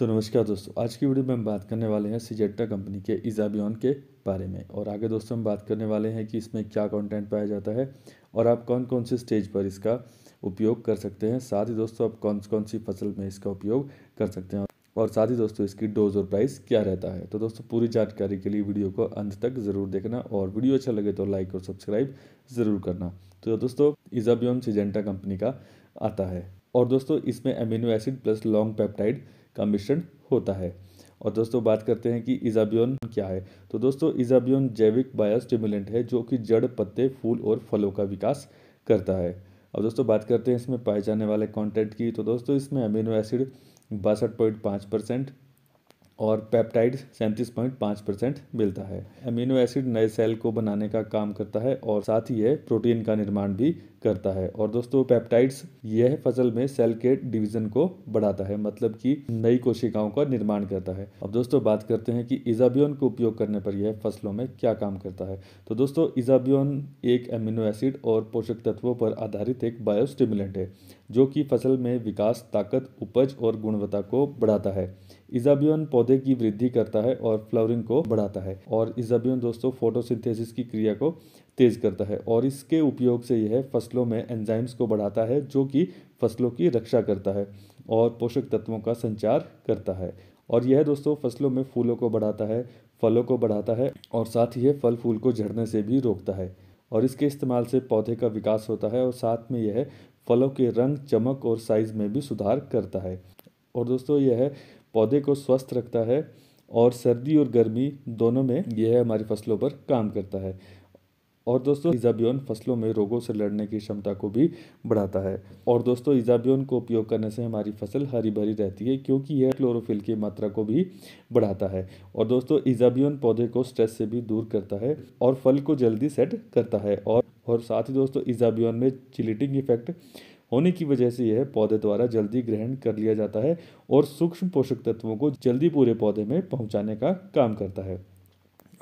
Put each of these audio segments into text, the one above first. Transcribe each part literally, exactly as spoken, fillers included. तो नमस्कार दोस्तों, आज की वीडियो में हम बात करने वाले हैं सिंजेंटा कंपनी के इजाबियन के बारे में। और आगे दोस्तों हम बात करने वाले हैं कि इसमें क्या कंटेंट पाया जाता है और आप कौन कौन से स्टेज पर इसका उपयोग कर सकते हैं। साथ ही दोस्तों आप कौन कौन सी फसल में इसका उपयोग कर सकते हैं और साथ ही दोस्तों इसकी डोज और प्राइस क्या रहता है। तो दोस्तों पूरी जानकारी के लिए वीडियो को अंत तक ज़रूर देखना और वीडियो अच्छा लगे तो लाइक और सब्सक्राइब ज़रूर करना। तो दोस्तों इजाबियन सिंजेंटा कंपनी का आता है और दोस्तों इसमें amino acid plus long peptide का मिश्रण होता है। और दोस्तों बात करते हैं कि इजाबियन क्या है। तो दोस्तों इजाबियन जैविक बायोस्टिमुलेंट है जो कि जड़, पत्ते, फूल और फलों का विकास करता है। अब दोस्तों बात करते हैं इसमें पाए जाने वाले कंटेंट की। तो दोस्तों इसमें अमीनो एसिड बासठ पॉइंट पाँच परसेंट और पेप्टाइड सैंतीस पॉइंट पाँच परसेंट मिलता है। अमीनो एसिड नए सेल को बनाने का काम करता है और साथ ही यह प्रोटीन का निर्माण भी करता है। और दोस्तों पेप्टाइड्स यह फसल में सेल के डिवीज़न को बढ़ाता है, मतलब कि नई कोशिकाओं का निर्माण करता है। अब दोस्तों बात करते हैं कि इजाबियन को उपयोग करने पर यह फसलों में क्या काम करता है। तो दोस्तों इजाबियन एक अमीनो एसिड और पोषक तत्वों पर आधारित एक बायोस्टिमुलेंट है जो कि फसल में विकास, ताकत, उपज और गुणवत्ता को बढ़ाता है। इजाबियन पौधे की वृद्धि करता है और फ्लावरिंग को बढ़ाता है। और इजाबियन दोस्तों फोटोसिंथेसिस की क्रिया को तेज करता है और इसके उपयोग से यह फसलों में एंजाइम्स को बढ़ाता है जो कि फसलों की रक्षा करता है और पोषक तत्वों का संचार करता है। और यह दोस्तों फसलों में फूलों को बढ़ाता है, फलों को बढ़ाता है और साथ ही यह फल फूल को झड़ने से भी रोकता है। और इसके इस्तेमाल से पौधे का विकास होता है और साथ में यह फलों के रंग, चमक और साइज में भी सुधार करता है। और दोस्तों यह पौधे को स्वस्थ रखता है और सर्दी और गर्मी दोनों में यह हमारी फसलों पर काम करता है। और दोस्तों इजाबियन फसलों में रोगों से लड़ने की क्षमता को भी बढ़ाता है। और दोस्तों इजाबियन को उपयोग करने से हमारी फसल हरी भरी रहती है क्योंकि यह क्लोरोफिल की मात्रा को भी बढ़ाता है। और दोस्तों इजाबियन पौधे को स्ट्रेस से भी दूर करता है और फल को जल्दी सेट करता है। और, और साथ ही दोस्तों इजाबियन में चिलेटिंग इफेक्ट होने की वजह से यह पौधे द्वारा जल्दी ग्रहण कर लिया जाता है और सूक्ष्म पोषक तत्वों को जल्दी पूरे पौधे में पहुंचाने का काम करता है।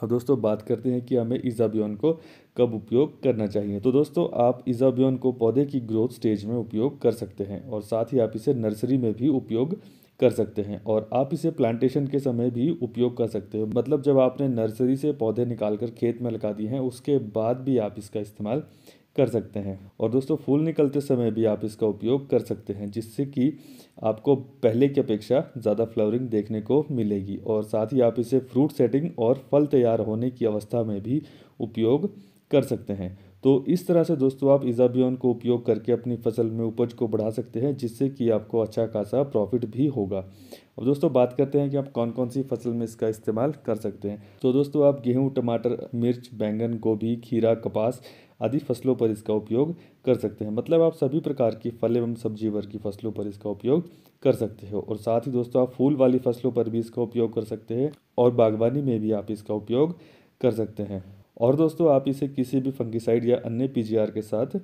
अब दोस्तों बात करते हैं कि हमें इजाबियन को कब उपयोग करना चाहिए। तो दोस्तों आप इजाबियन को पौधे की ग्रोथ स्टेज में उपयोग कर सकते हैं और साथ ही आप इसे नर्सरी में भी उपयोग कर सकते हैं और आप इसे प्लांटेशन के समय भी उपयोग कर सकते हो। मतलब जब आपने नर्सरी से पौधे निकाल कर खेत में लगा दिए हैं उसके बाद भी आप इसका इस्तेमाल कर सकते हैं। और दोस्तों फूल निकलते समय भी आप इसका उपयोग कर सकते हैं जिससे कि आपको पहले की अपेक्षा ज़्यादा फ्लावरिंग देखने को मिलेगी। और साथ ही आप इसे फ्रूट सेटिंग और फल तैयार होने की अवस्था में भी उपयोग कर सकते हैं। तो इस तरह से दोस्तों आप इजाबियन को उपयोग करके अपनी फसल में उपज को बढ़ा सकते हैं जिससे कि आपको अच्छा खासा प्रॉफिट भी होगा। अब दोस्तों बात करते हैं कि आप कौन कौन सी फसल में इसका इस्तेमाल कर सकते हैं। तो दोस्तों आप गेहूं, टमाटर, मिर्च, बैंगन, गोभी, खीरा, कपास आदि फसलों पर इसका उपयोग कर सकते हैं। मतलब आप सभी प्रकार की फल एवं सब्जी वर्ग की फसलों पर इसका उपयोग कर सकते हो। और साथ ही दोस्तों आप फूल वाली फसलों पर भी इसका उपयोग कर सकते हैं और बागवानी में भी आप इसका उपयोग कर सकते हैं। और दोस्तों आप इसे किसी भी फंगिसाइड या अन्य पीजीआर के साथ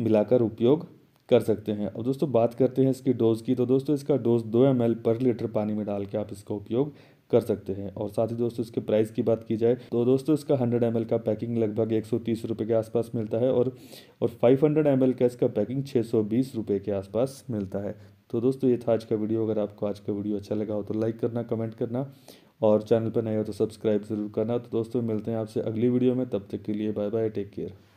मिलाकर उपयोग कर सकते हैं। अब दोस्तों बात करते हैं इसकी डोज़ की। तो दोस्तों इसका डोज दो एम एल पर लीटर पानी में डाल के आप इसका उपयोग कर सकते हैं। और साथ ही दोस्तों इसके प्राइस की बात की जाए तो दोस्तों इसका हंड्रेड एम एल का पैकिंग लगभग एक सौ तीस रुपये के आसपास मिलता है और और फाइव हंड्रेड एम एल का इसका पैकिंग छः सौ बीस रुपये के आसपास मिलता है। तो दोस्तों ये था आज का वीडियो। अगर आपको आज का वीडियो अच्छा लगा हो तो लाइक करना, कमेंट करना और चैनल पर नए हो तो सब्सक्राइब ज़रूर करना। तो दोस्तों मिलते हैं आपसे अगली वीडियो में, तब तक के लिए बाय बाय, टेक केयर।